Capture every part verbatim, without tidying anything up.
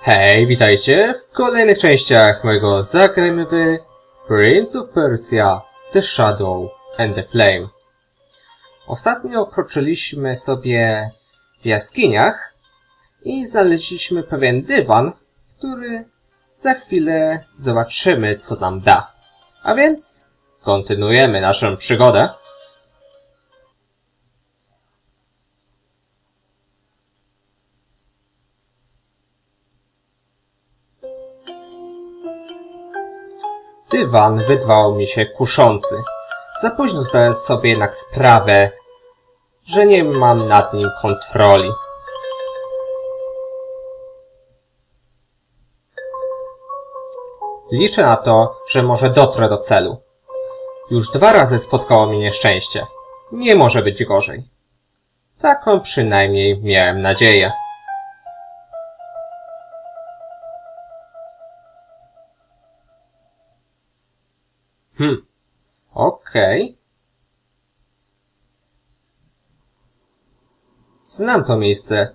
Hej, witajcie w kolejnych częściach mojego zagrania w Prince of Persia The Shadow and the Flame. Ostatnio kroczyliśmy sobie w jaskiniach i znaleźliśmy pewien dywan, który za chwilę zobaczymy, co nam da. A więc kontynuujemy naszą przygodę. Dywan wydawał mi się kuszący. Za późno zdałem sobie jednak sprawę, że nie mam nad nim kontroli. Liczę na to, że może dotrę do celu. Już dwa razy spotkało mnie nieszczęście. Nie może być gorzej. Taką przynajmniej miałem nadzieję. Hmm, okej. Okay. Znam to miejsce.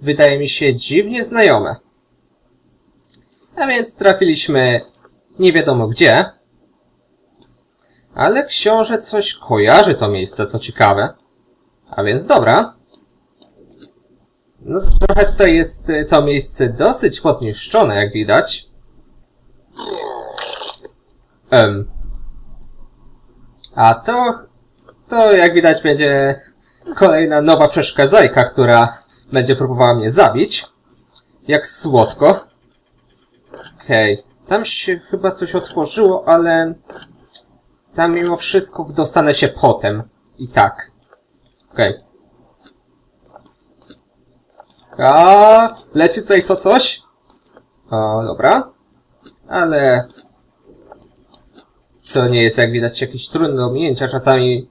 Wydaje mi się dziwnie znajome. A więc trafiliśmy nie wiadomo gdzie. Ale książę coś kojarzy to miejsce, co ciekawe. A więc dobra. No trochę tutaj jest to miejsce dosyć podniszczone, jak widać. Ehm. A to, to jak widać będzie kolejna nowa przeszkadzajka, która będzie próbowała mnie zabić. Jak słodko. Okej, okay. Tam się chyba coś otworzyło, ale tam mimo wszystko dostanę się potem. I tak. Okej. Okay. A leci tutaj to coś? O, dobra. Ale... to nie jest, jak widać, jakieś trudne do ominięcia. Czasami,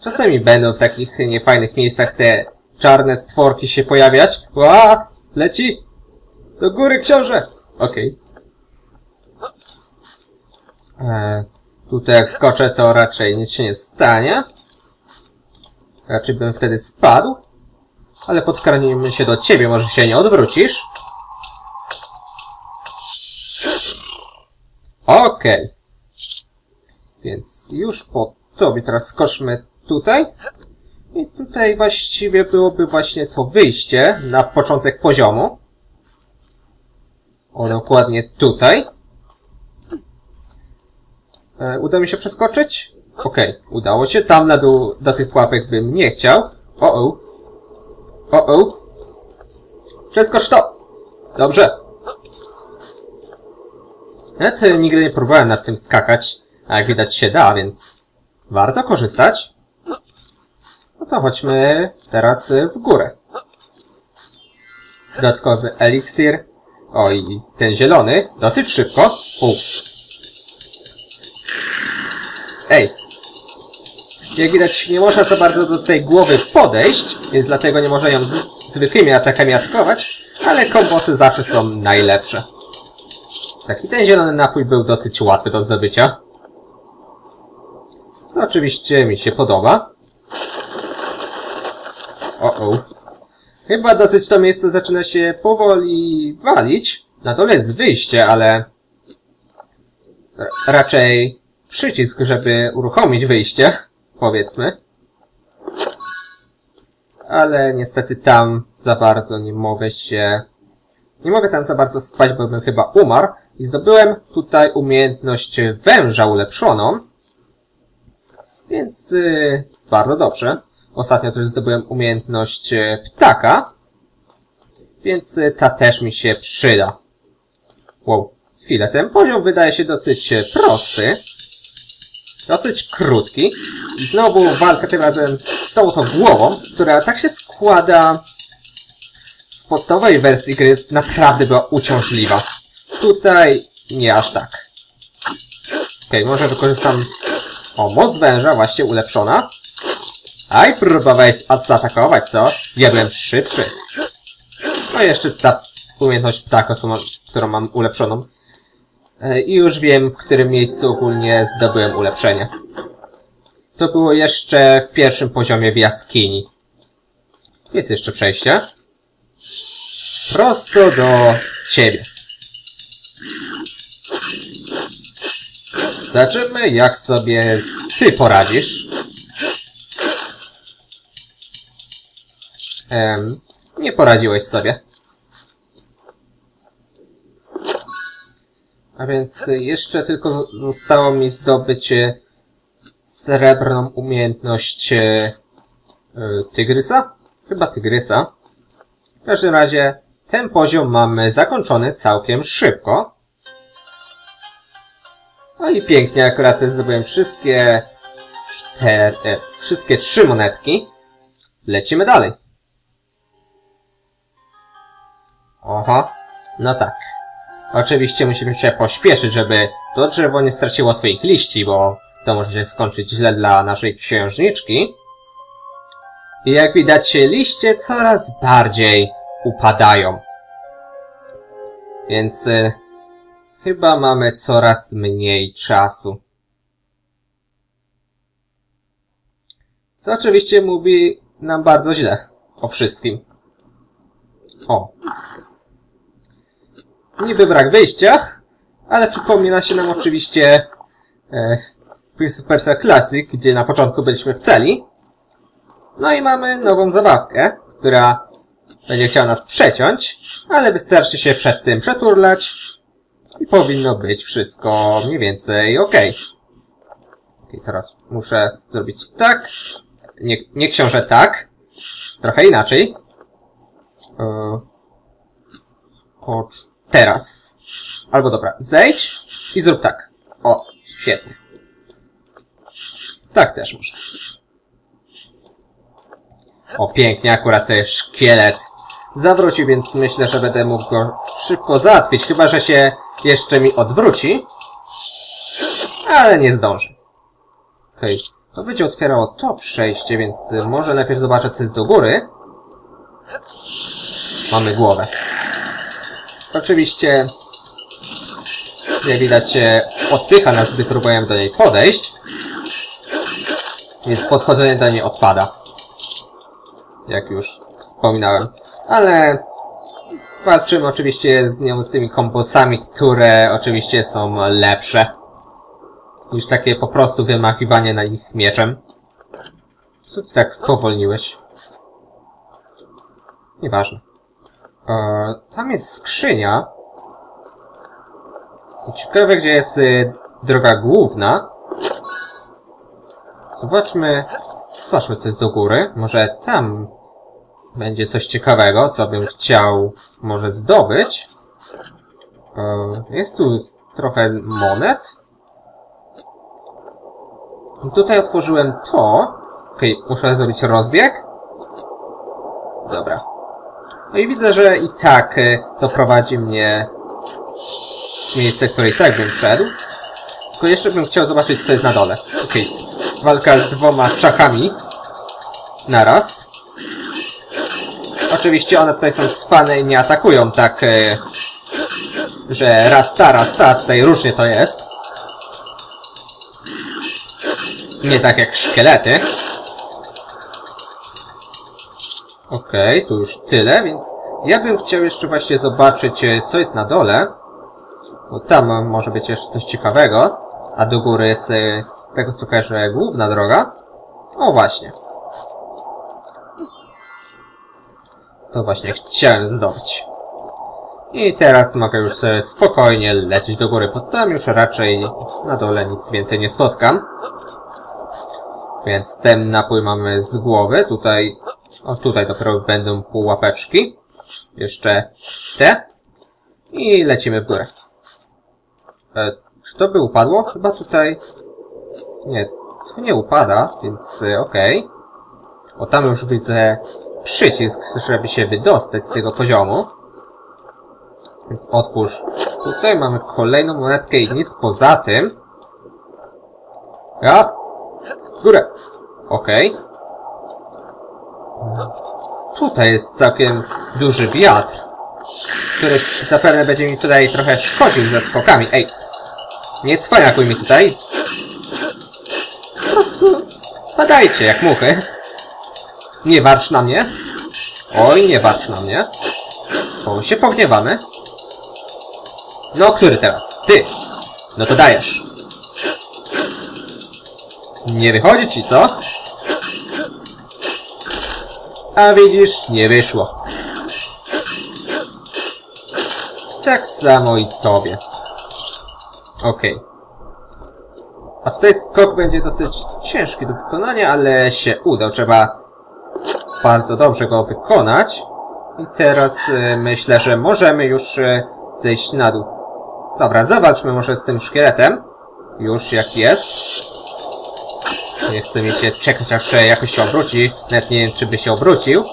czasami będą w takich niefajnych miejscach te czarne stworki się pojawiać. Ła! Leci! Do góry, książę! Okej. Okay. Tutaj jak skoczę, to raczej nic się nie stanie. Raczej bym wtedy spadł. Ale podkarnijmy się do ciebie, może się nie odwrócisz. Okej. Okay. Więc już po tobie teraz skoczmy tutaj. I tutaj właściwie byłoby właśnie to wyjście na początek poziomu. O, dokładnie tutaj. E, uda mi się przeskoczyć? Okej, okay, udało się. Tam na dół do tych pułapek bym nie chciał. O-o. O-o. Przeskocz to! Dobrze. Nawet nigdy nie próbowałem nad tym skakać. A jak widać się da, więc warto korzystać. No to chodźmy teraz w górę. Dodatkowy eliksir. O, i ten zielony. Dosyć szybko. U. Ej. Jak widać nie można za bardzo do tej głowy podejść, więc dlatego nie można ją z zwykłymi atakami atakować, ale kombosy zawsze są najlepsze. Tak, i ten zielony napój był dosyć łatwy do zdobycia. Co oczywiście mi się podoba. O-o. Chyba dosyć to miejsce zaczyna się powoli walić. Na dole jest wyjście, ale... raczej przycisk, żeby uruchomić wyjście, powiedzmy. Ale niestety tam za bardzo nie mogę się... nie mogę tam za bardzo spać, bo bym chyba umarł. I zdobyłem tutaj umiejętność węża ulepszoną. Więc yy, bardzo dobrze. Ostatnio też zdobyłem umiejętność ptaka. Więc yy, ta też mi się przyda. Wow, chwilę. Ten poziom wydaje się dosyć prosty. Dosyć krótki. I znowu walka tym razem z tą oto głową, która tak się składa... w podstawowej wersji gry naprawdę była uciążliwa. Tutaj nie aż tak. Okej, okay, może wykorzystam... o, moc węża właśnie ulepszona. Aj, próbowałeś zaatakować, co? Ja byłem szybszy. No i jeszcze ta umiejętność ptaka, którą mam ulepszoną. I już wiem, w którym miejscu ogólnie zdobyłem ulepszenie. To było jeszcze w pierwszym poziomie w jaskini. Jest jeszcze przejście. prosto do ciebie. Zobaczymy, jak sobie ty poradzisz. Ehm, nie poradziłeś sobie. A więc jeszcze tylko zostało mi zdobyć srebrną umiejętność tygrysa? Chyba tygrysa. W każdym razie ten poziom mamy zakończony całkiem szybko. No i pięknie, akurat zdobyłem wszystkie cztery, wszystkie trzy monetki. Lecimy dalej. Oho, no tak. Oczywiście musimy się pośpieszyć, żeby to drzewo nie straciło swoich liści, bo to może się skończyć źle dla naszej księżniczki. I jak widać, liście coraz bardziej upadają. Więc y, chyba mamy coraz mniej czasu. Co oczywiście mówi nam bardzo źle o wszystkim. O. Niby brak wyjścia, ale przypomina się nam oczywiście e, Prince of Persia Classic, gdzie na początku byliśmy w celi. No i mamy nową zabawkę, która będzie chciała nas przeciąć, ale wystarczy się przed tym przeturlać i powinno być wszystko mniej więcej ok. I teraz muszę zrobić tak, nie, nie książę tak, trochę inaczej. E, skocz. Teraz. Albo dobra, zejdź i zrób tak. O, świetnie. Tak też można. O, pięknie, akurat to jest szkielet. Zawrócił, więc myślę, że będę mógł go szybko załatwić, chyba że się jeszcze mi odwróci. Ale nie zdążę. Okej, to będzie otwierało to przejście, więc może najpierw zobaczę, co jest do góry. Mamy głowę. Oczywiście, jak widać, odpycha nas, gdy próbujemy do niej podejść, więc podchodzenie do niej odpada, jak już wspominałem. Ale walczymy oczywiście z nią, z tymi kombosami, które oczywiście są lepsze niż takie po prostu wymachiwanie na nich mieczem. Co ty tak spowolniłeś? Nieważne. E, tam jest skrzynia. Ciekawe, gdzie jest y, droga główna. Zobaczmy, zobaczmy, co jest do góry. Może tam będzie coś ciekawego, co bym chciał może zdobyć. E, jest tu trochę monet. I tutaj otworzyłem to. Okej, muszę zrobić rozbieg. Dobra. No i widzę, że i tak to prowadzi mnie w miejsce, które i tak bym szedł. Tylko jeszcze bym chciał zobaczyć, co jest na dole. Okej. Okay. Walka z dwoma czachami naraz. Oczywiście one tutaj są cwane i nie atakują tak, że raz ta, raz ta. Tutaj różnie to jest. Nie tak jak szkielety. Okej, okay, tu już tyle, więc ja bym chciał jeszcze właśnie zobaczyć, co jest na dole. Bo tam może być jeszcze coś ciekawego. A do góry jest, z tego co kojarzę, główna droga. O, właśnie. To właśnie chciałem zdobyć. I teraz mogę już spokojnie lecieć do góry, bo tam już raczej na dole nic więcej nie spotkam. Więc ten napój mamy z głowy, tutaj... O, tutaj dopiero będą pułapeczki. Jeszcze te. I lecimy w górę. E, czy to by upadło? Chyba tutaj... Nie, to nie upada, więc e, okej. Okay. O, tam już widzę przycisk, żeby się wydostać z tego poziomu. Więc otwórz. Tutaj mamy kolejną monetkę i nic poza tym. Ja. W górę. Okej. Okay. Tutaj jest całkiem duży wiatr, który zapewne będzie mi tutaj trochę szkodził ze skokami. Ej, nie cwaniakuj mi tutaj. Po prostu padajcie jak muchy. Nie warcz na mnie. Oj, nie warcz na mnie. są się pogniewamy. No, który teraz? Ty! No to dajesz. Nie wychodzi ci, co? A widzisz, nie wyszło. Tak samo i tobie. Okej. Okay. A tutaj skok będzie dosyć ciężki do wykonania, ale się udał. Trzeba bardzo dobrze go wykonać. I teraz y, myślę, że możemy już y, zejść na dół. Dobra, zawalczmy może z tym szkieletem. Już jak jest. Nie chcę mi się czekać, aż jakoś się obróci. Nawet nie wiem, czy by się obrócił.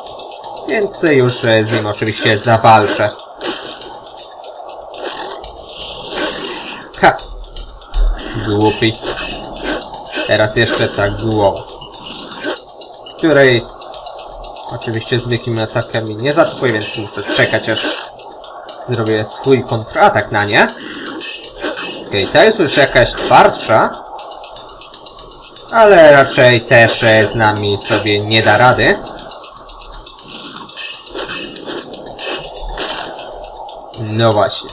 Więc już y, z nim oczywiście zawalczę. Ha! Głupi. Teraz jeszcze ta głowa, której oczywiście zwykłymi atakami nie zatakuję, więc muszę czekać, aż zrobię swój kontratak na nie. Okej, okay, ta jest już jakaś twardsza, ale raczej też z nami sobie nie da rady. No właśnie.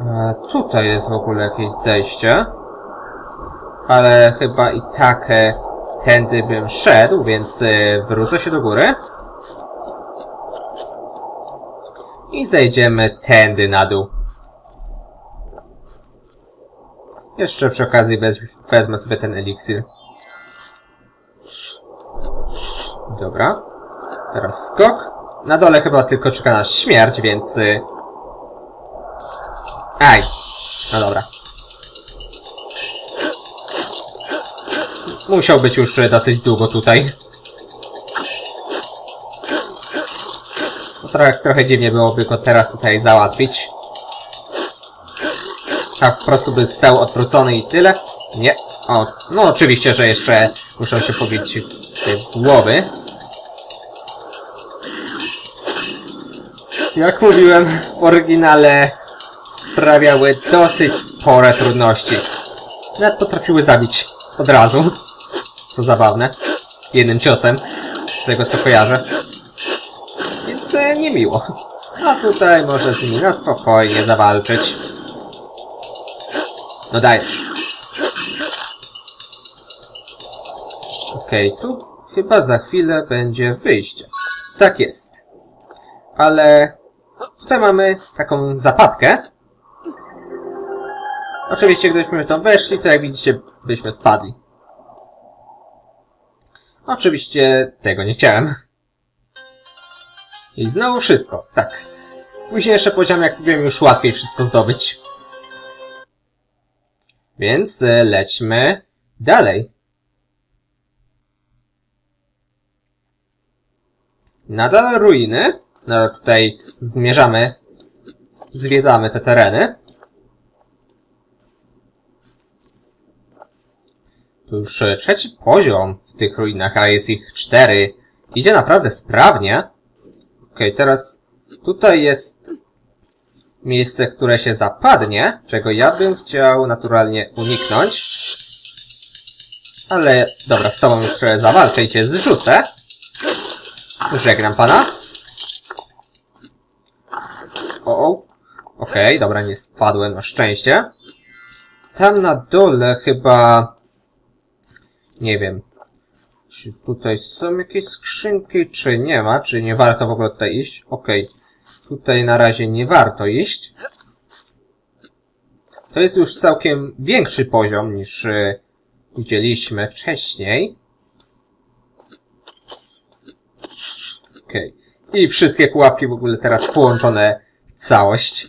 A tutaj jest w ogóle jakieś zejście. Ale chyba i tak e, tędy bym szedł, więc e, wrócę się do góry. I zejdziemy tędy na dół. Jeszcze przy okazji wez wezmę sobie ten eliksir. Dobra. Teraz skok. Na dole chyba tylko czeka nas śmierć, więc... E... Aj! No dobra. Musiał być już dosyć długo tutaj. Trochę, trochę dziwnie byłoby go teraz tutaj załatwić. Tak po prostu by stał odwrócony i tyle. Nie. O, no oczywiście, że jeszcze muszą się pobić te głowy. Jak mówiłem, w oryginale sprawiały dosyć spore trudności. Nawet potrafiły zabić od razu. Co zabawne. Jednym ciosem. Z tego co kojarzę. Więc e, niemiło. A tutaj może z nimi na spokojnie zawalczyć. No dajesz. Okej, okay, tu chyba za chwilę będzie wyjście. Tak jest. Ale tutaj mamy taką zapadkę. Oczywiście gdybyśmy tam weszli, to jak widzicie byśmy spadli. Oczywiście tego nie chciałem. I znowu wszystko, tak. W późniejsze poziomy, jak mówiłem, już łatwiej wszystko zdobyć. Więc lećmy dalej. Nadal ruiny. Nadal tutaj zmierzamy, zwiedzamy te tereny. To już trzeci poziom w tych ruinach, a jest ich cztery. Idzie naprawdę sprawnie. Okej, okay, teraz tutaj jest miejsce, które się zapadnie, czego ja bym chciał naturalnie uniknąć. Ale dobra, z tobą już zawalczę i cię zrzucę. Żegnam pana. O, okej, okay, dobra, nie spadłem, na szczęście. Tam na dole chyba... Nie wiem, czy tutaj są jakieś skrzynki, czy nie ma, czy nie warto w ogóle tutaj iść. Okej, okay. Tutaj na razie nie warto iść. To jest już całkiem większy poziom niż y, widzieliśmy wcześniej. Okej, okay. I wszystkie pułapki w ogóle teraz połączone w całość.